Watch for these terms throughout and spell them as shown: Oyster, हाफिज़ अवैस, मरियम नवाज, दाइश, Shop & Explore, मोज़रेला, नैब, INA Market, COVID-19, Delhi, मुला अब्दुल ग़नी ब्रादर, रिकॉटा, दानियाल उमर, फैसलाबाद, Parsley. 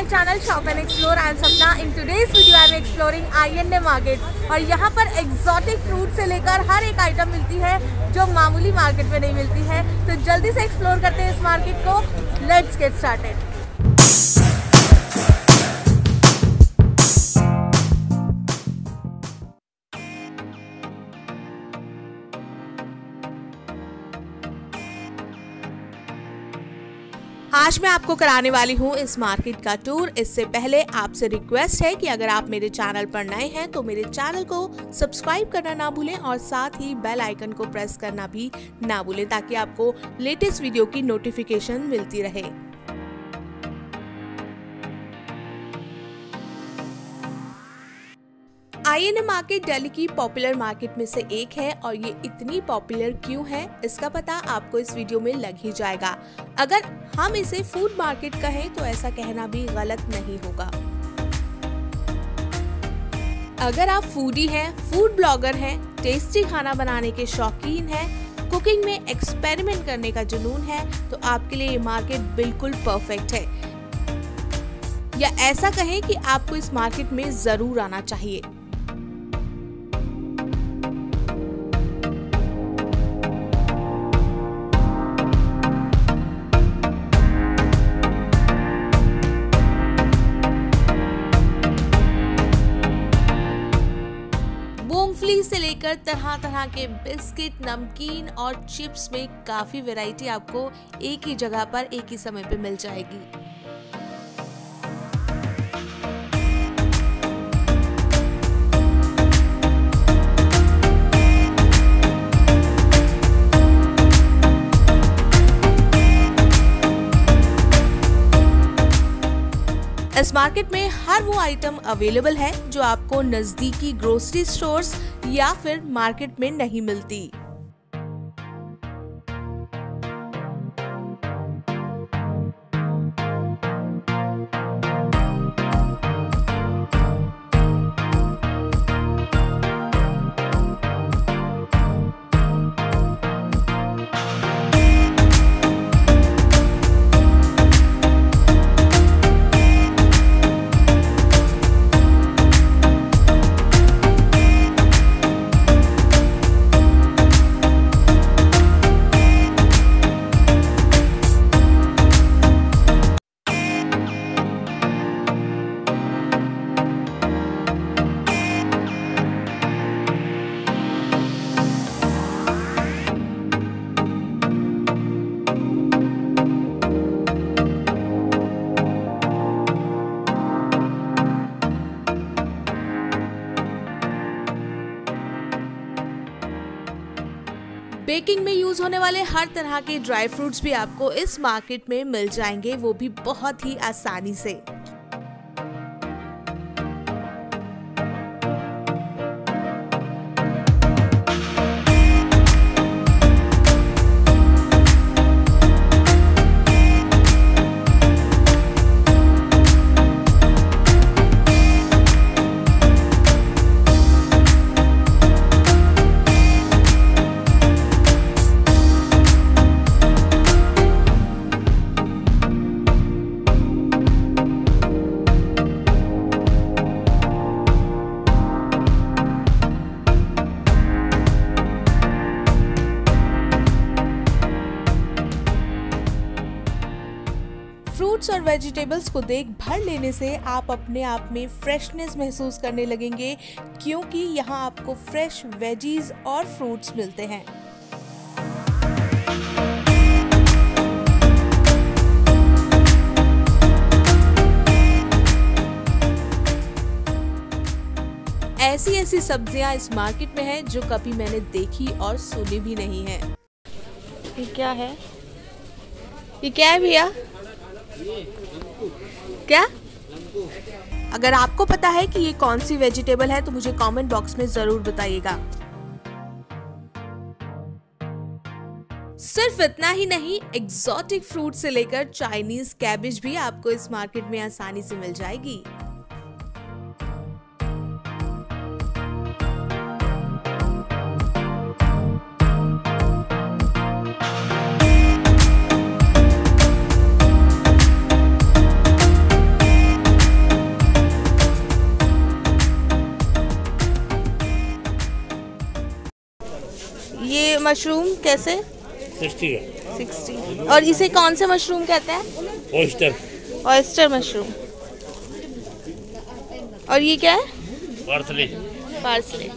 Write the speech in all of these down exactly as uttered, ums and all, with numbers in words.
My channel shop and explore and Sapna. In today's video I am exploring INA market. और यहाँ पर exotic fruit से लेकर हर एक आइटम मिलती है जो मामूली मार्केट में नहीं मिलती है। तो जल्दी से एक्सप्लोर करते हैं इस मार्केट को। Let's get started. आज मैं आपको कराने वाली हूँ इस मार्केट का टूर। इससे पहले आपसे रिक्वेस्ट है कि अगर आप मेरे चैनल पर नए हैं तो मेरे चैनल को सब्सक्राइब करना ना भूलें और साथ ही बेल आइकन को प्रेस करना भी ना भूलें ताकि आपको लेटेस्ट वीडियो की नोटिफिकेशन मिलती रहे। आईएनए मार्केट दिल्ली की पॉपुलर मार्केट में से एक है और ये इतनी पॉपुलर क्यों है इसका पता आपको इस वीडियो में लग ही जाएगा। अगर हम इसे फूड मार्केट कहें तो ऐसा कहना भी गलत नहीं होगा। अगर आप फूडी हैं, फूड ब्लॉगर हैं, टेस्टी खाना बनाने के शौकीन हैं, कुकिंग में एक्सपेरिमेंट करने का जुनून है तो आपके लिए ये मार्केट बिल्कुल परफेक्ट है, या ऐसा कहें कि आपको इस मार्केट में जरूर आना चाहिए। से लेकर तरह तरह के बिस्किट, नमकीन और चिप्स में काफी वैरायटी आपको एक ही जगह पर एक ही समय पे मिल जाएगी। इस मार्केट में हर वो आइटम अवेलेबल है जो आपको नजदीकी ग्रोसरी स्टोर्स या फिर मार्केट में नहीं मिलती। बेकिंग में यूज होने वाले हर तरह के ड्राई फ्रूट्स भी आपको इस मार्केट में मिल जाएंगे, वो भी बहुत ही आसानी से। फ्रूट्स और वेजिटेबल्स को देख भर लेने से आप अपने आप में फ्रेशनेस महसूस करने लगेंगे क्योंकि यहाँ आपको फ्रेश वेजीज और फ्रूट्स मिलते हैं। ऐसी ऐसी सब्जियां इस मार्केट में हैं जो कभी मैंने देखी और सुनी भी नहीं है। ये क्या है? ये क्या है भैया? क्या? अगर आपको पता है कि ये कौन सी वेजिटेबल है तो मुझे कमेंट बॉक्स में जरूर बताइएगा। सिर्फ इतना ही नहीं, एक्सोटिक फ्रूट से लेकर चाइनीज कैबेज भी आपको इस मार्केट में आसानी से मिल जाएगी। मशरूम कैसे? सिक्सटी है। सिक्सटी। और इसे कौन से मशरूम कहते हैं? ऑयस्टर। Oyster mushroom. और ये क्या है? पार्सली। पार्सली।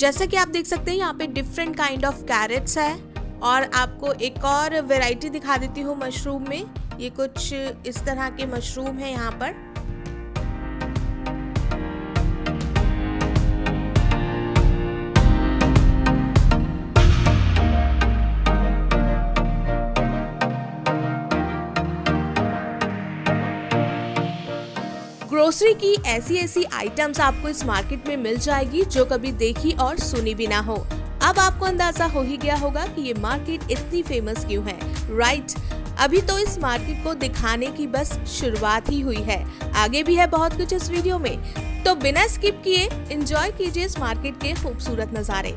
जैसा कि आप देख सकते हैं यहाँ पे डिफरेंट काइंड ऑफ कैरेट्स है और आपको एक और वैरायटी दिखा देती हूँ मशरूम में। ये कुछ इस तरह के मशरूम है यहाँ पर। ग्रोसरी की ऐसी ऐसी आइटम्स आपको इस मार्केट में मिल जाएगी जो कभी देखी और सुनी भी ना हो। अब आपको अंदाजा हो ही गया होगा कि ये मार्केट इतनी फेमस क्यों है, राइट? अभी तो इस मार्केट को दिखाने की बस शुरुआत ही हुई है, आगे भी है बहुत कुछ इस वीडियो में, तो बिना स्किप किए एंजॉय कीजिए इस मार्केट के खूबसूरत नज़ारे।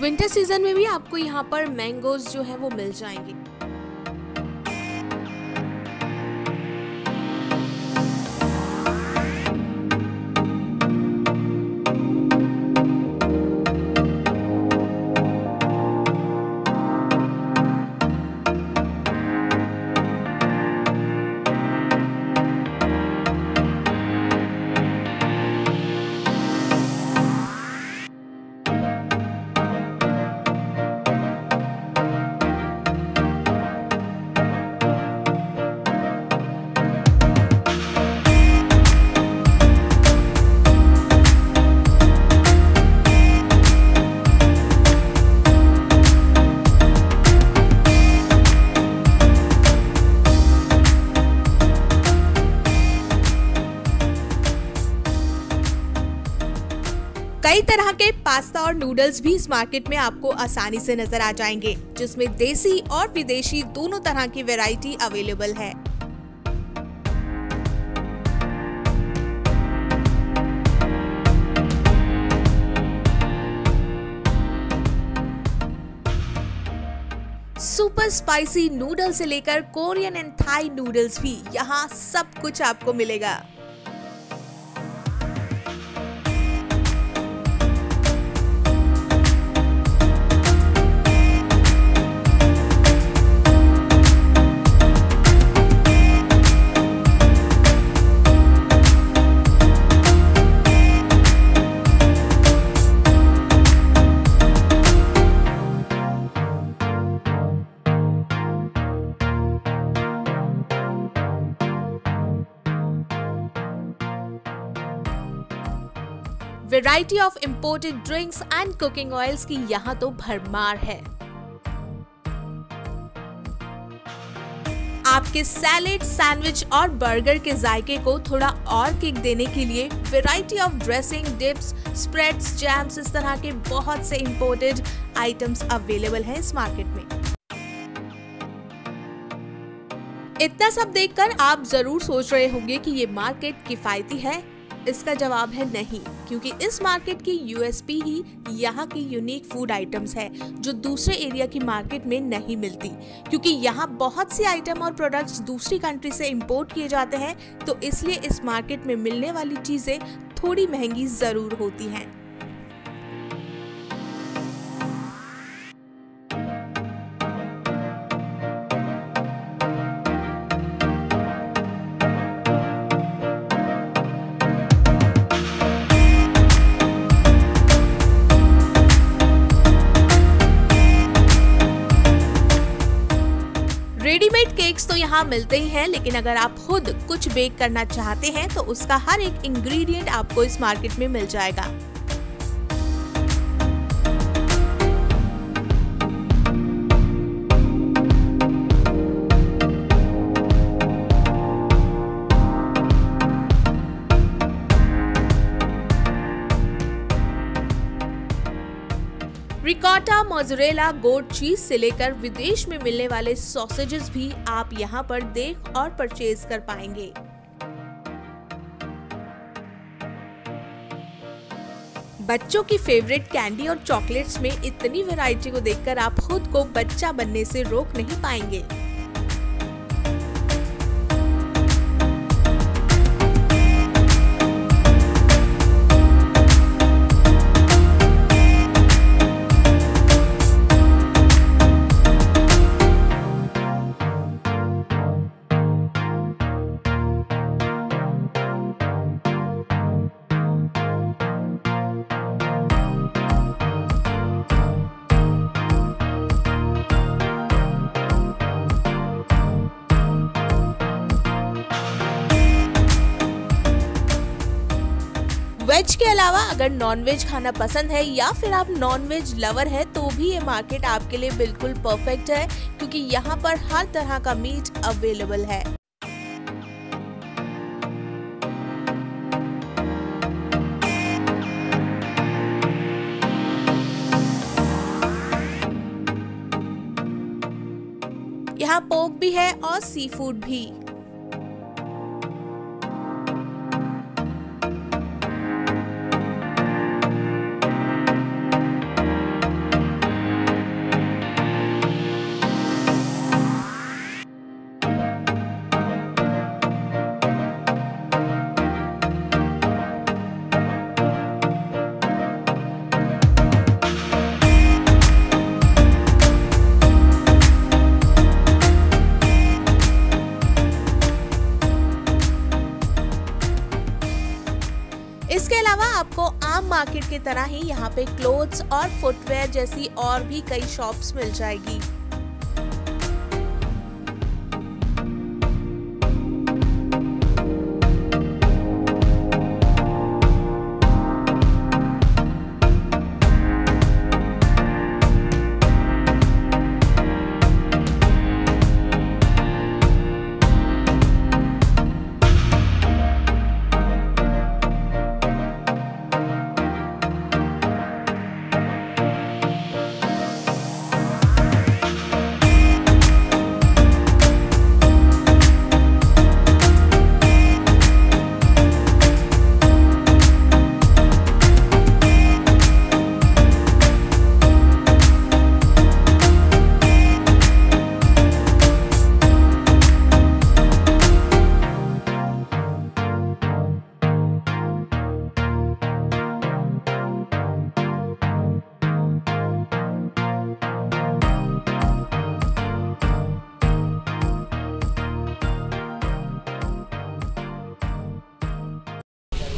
विंटर सीजन में भी आपको यहाँ पर मैंगोज जो है वो मिल जाएंगे। कई तरह के पास्ता और नूडल्स भी इस मार्केट में आपको आसानी से नजर आ जाएंगे, जिसमें देसी और विदेशी दोनों तरह की वैरायटी अवेलेबल है। सुपर स्पाइसी नूडल्स से लेकर कोरियन एंड थाई नूडल्स भी, यहाँ सब कुछ आपको मिलेगा। Variety of imported drinks and cooking oils की यहाँ तो भरमार है। आपके सैलेड, सैंडविच और बर्गर के जायके को थोड़ा और किक देने के लिए variety of dressing, dips, spreads, jams, इस तरह के बहुत से इंपोर्टेड आइटम्स अवेलेबल हैं इस मार्केट में। इतना सब देखकर आप जरूर सोच रहे होंगे कि ये मार्केट किफायती है। इसका जवाब है नहीं, क्योंकि इस मार्केट की यूएसपी ही यहाँ की यूनिक फूड आइटम्स है जो दूसरे एरिया की मार्केट में नहीं मिलती, क्योंकि यहाँ बहुत से आइटम और प्रोडक्ट्स दूसरी कंट्री से इंपोर्ट किए जाते हैं, तो इसलिए इस मार्केट में मिलने वाली चीज़ें थोड़ी महंगी ज़रूर होती हैं। रेडीमेड केक्स तो यहाँ मिलते ही हैं, लेकिन अगर आप खुद कुछ बेक करना चाहते हैं तो उसका हर एक इंग्रेडिएंट आपको इस मार्केट में मिल जाएगा। रिकॉटा, मोज़रेला, गोट चीज से लेकर विदेश में मिलने वाले सॉसेजेस भी आप यहां पर देख और परचेज कर पाएंगे। बच्चों की फेवरेट कैंडी और चॉकलेट्स में इतनी वैरायटी को देखकर आप खुद को बच्चा बनने से रोक नहीं पाएंगे। वेज के अलावा अगर नॉनवेज खाना पसंद है या फिर आप नॉनवेज लवर है तो भी ये मार्केट आपके लिए बिल्कुल परफेक्ट है, क्योंकि यहाँ पर हर तरह का मीट अवेलेबल है। यहाँ पोर्क भी है और सी फूड भी। इसके अलावा आपको आम मार्केट की तरह ही यहाँ पे क्लोथ्स और फुटवेयर जैसी और भी कई शॉप्स मिल जाएगी।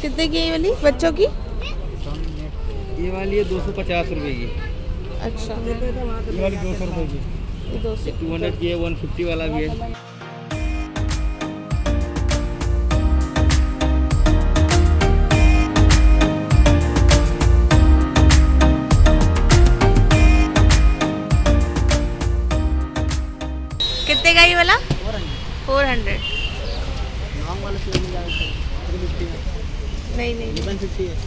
कितने की ये वाली बच्चों की? ये वाली है दो सौ पचास रुपये की। अच्छा, ये वाली दो सौ रुपये की। दो सौ टू हंड्रेड की है, वन फिफ्टी वाला भी है। कितने का ये वाला? Four hundred. नहीं नहीं नहीं नहीं है।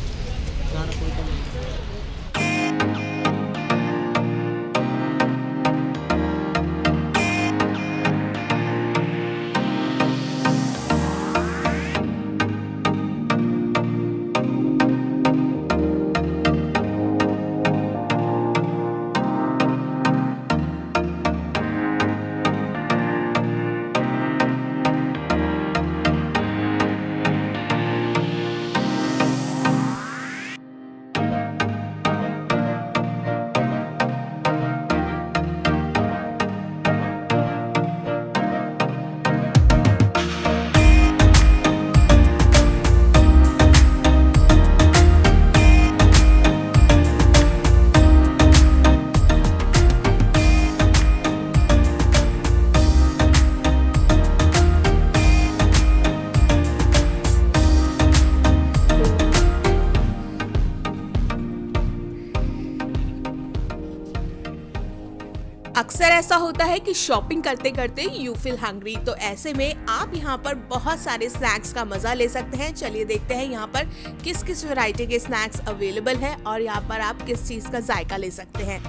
ऐसा होता है कि शॉपिंग करते करते यू फील हंग्री, तो ऐसे में आप यहाँ पर बहुत सारे स्नैक्स का मजा ले सकते हैं। चलिए देखते हैं यहाँ पर किस किस वैरायटी के स्नैक्स अवेलेबल है और यहाँ पर आप किस चीज का जायका ले सकते हैं।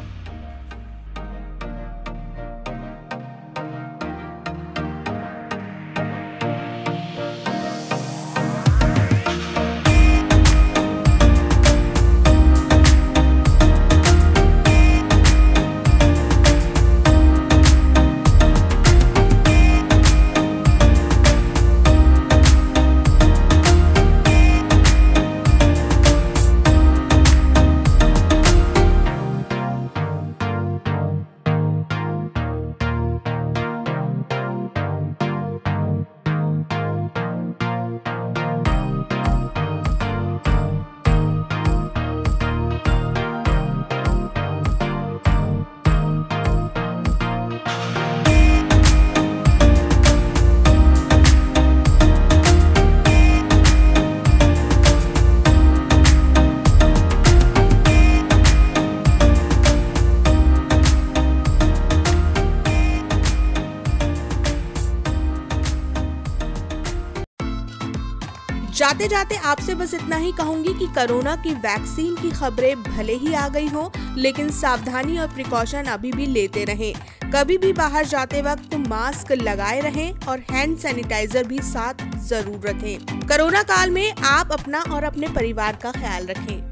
जाते जाते आपसे बस इतना ही कहूंगी कि कोरोना की वैक्सीन की खबरें भले ही आ गई हो, लेकिन सावधानी और प्रिकॉशन अभी भी लेते रहें। कभी भी बाहर जाते वक्त मास्क लगाए रहें और हैंड सैनिटाइजर भी साथ जरूर रखें। कोरोना काल में आप अपना और अपने परिवार का ख्याल रखें।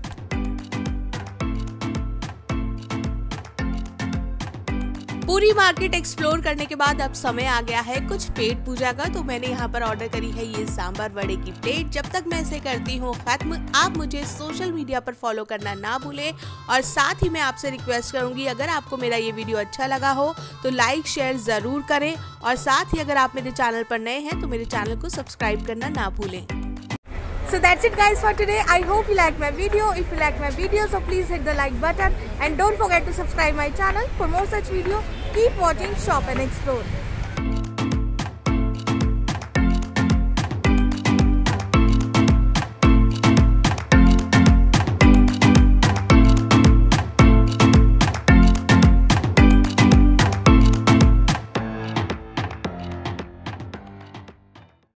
पूरी मार्केट एक्सप्लोर करने के बाद अब समय आ गया है कुछ पेट पूजा का, तो मैंने यहाँ पर ऑर्डर करी है ये सांभर वड़े की प्लेट। जब तक मैं इसे करती हूँ खत्म, आप मुझे सोशल मीडिया पर फॉलो करना ना भूलें और साथ ही मैं आपसे रिक्वेस्ट करूँगी, अगर आपको मेरा ये वीडियो अच्छा लगा हो तो लाइक शेयर ज़रूर करें और साथ ही अगर आप मेरे चैनल पर नए हैं तो मेरे चैनल को सब्सक्राइब करना ना भूलें। So that's it guys for today. I hope you like my video. If you like my video, so please hit the like button and don't forget to subscribe my channel for more such video. Keep watching Shop and Explore.